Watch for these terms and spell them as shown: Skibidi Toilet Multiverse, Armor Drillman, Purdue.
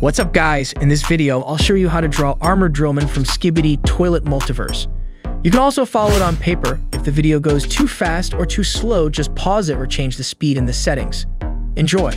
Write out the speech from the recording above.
What's up, guys? In this video, I'll show you how to draw Armor Drillman from Skibidi Toilet Multiverse. You can also follow it on paper. If the video goes too fast or too slow, just pause it or change the speed in the settings. Enjoy!